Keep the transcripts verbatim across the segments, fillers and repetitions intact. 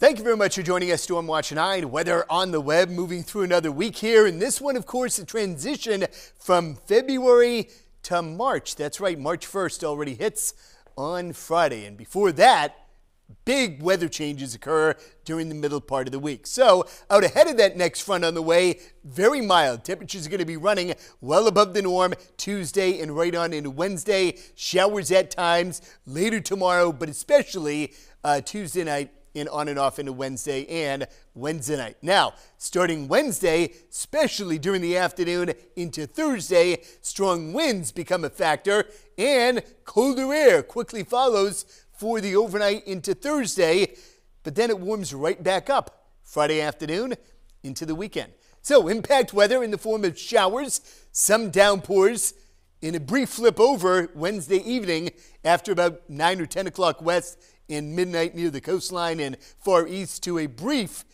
Thank you very much for joining us, Storm Watch nine. Weather on the web, moving through another week here. And this one, of course, the transition from February to March. That's right, March first already hits on Friday. And before that, big weather changes occur during the middle part of the week. So out ahead of that next front on the way, very mild. Temperatures are going to be running well above the norm Tuesday and right on into Wednesday. Showers at times later tomorrow, but especially uh, Tuesday night and on and off into Wednesday and Wednesday night. Now, starting Wednesday, especially during the afternoon into Thursday, strong winds become a factor and colder air quickly follows for the overnight into Thursday, but then it warms right back up Friday afternoon into the weekend. So impact weather in the form of showers, some downpours, and a brief flip over Wednesday evening after about nine or ten o'clock west and midnight near the coastline and far east to a brief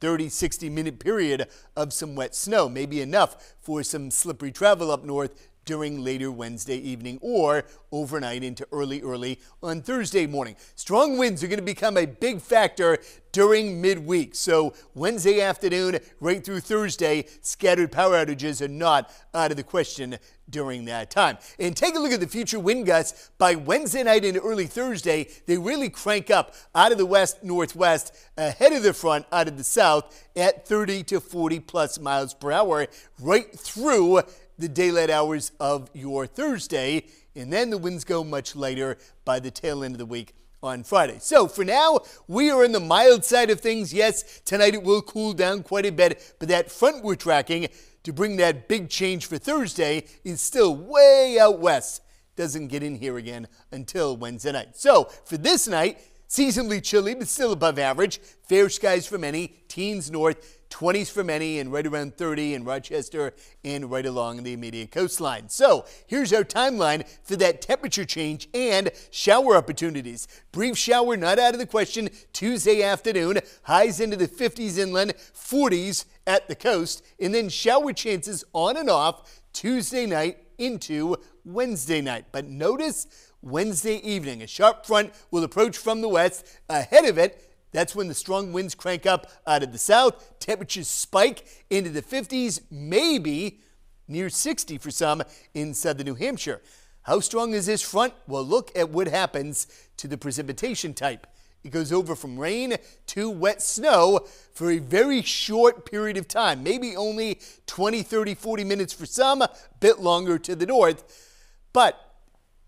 thirty, sixty minute period of some wet snow, maybe enough for some slippery travel up north during later Wednesday evening or overnight into early, early on Thursday morning. Strong winds are going to become a big factor during midweek. So Wednesday afternoon right through Thursday, scattered power outages are not out of the question during that time. And take a look at the future wind gusts. By Wednesday night and early Thursday, they really crank up out of the west northwest ahead of the front out of the south at thirty to forty plus miles per hour right through the daylight hours of your Thursday, and then the winds go much lighter by the tail end of the week on Friday. So for now, we are in the mild side of things. Yes, tonight it will cool down quite a bit, but that front we're tracking to bring that big change for Thursday is still way out west. Doesn't get in here again until Wednesday night. So for this night, seasonally chilly, but still above average. Fair skies for many, teens north, twenties for many, and right around thirty in Rochester and right along the immediate coastline. So here's our timeline for that temperature change and shower opportunities. Brief shower not out of the question Tuesday afternoon, highs into the fifties inland, forties at the coast, and then shower chances on and off Tuesday night into Wednesday night. But notice Wednesday evening, a sharp front will approach from the west. Ahead of it, that's when the strong winds crank up out of the south. Temperatures spike into the fifties, maybe near sixty for some in southern New Hampshire. How strong is this front? Well, look at what happens to the precipitation type. It goes over from rain to wet snow for a very short period of time, maybe only twenty, thirty, forty minutes for some, a bit longer to the north. But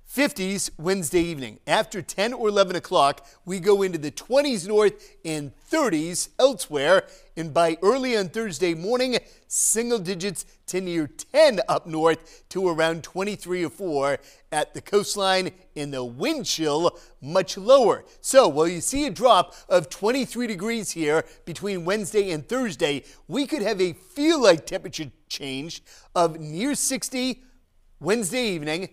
fifties Wednesday evening. After ten or eleven o'clock, we go into the twenties north and thirties elsewhere. And by early on Thursday morning, single digits to near ten up north to around twenty-three or four at the coastline, and the wind chill much lower. So while you see a drop of twenty-three degrees here between Wednesday and Thursday, we could have a feel-like temperature change of near sixty Wednesday evening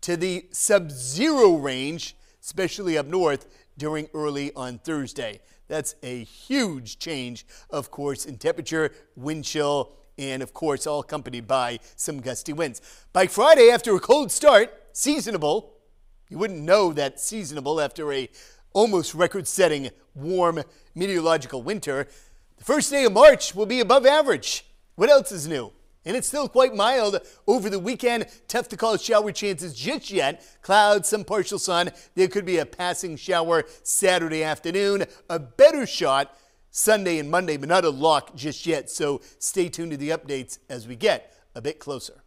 to the sub-zero range, especially up north during early on Thursday. That's a huge change, of course, in temperature, wind chill, and of course, all accompanied by some gusty winds. By Friday, after a cold start, seasonable. You wouldn't know that seasonable after a almost record-setting warm meteorological winter. The first day of March will be above average. What else is new? And it's still quite mild over the weekend. Tough to call shower chances just yet. Clouds, some partial sun. There could be a passing shower Saturday afternoon. A better shot Sunday and Monday, but not a lock just yet. So stay tuned to the updates as we get a bit closer.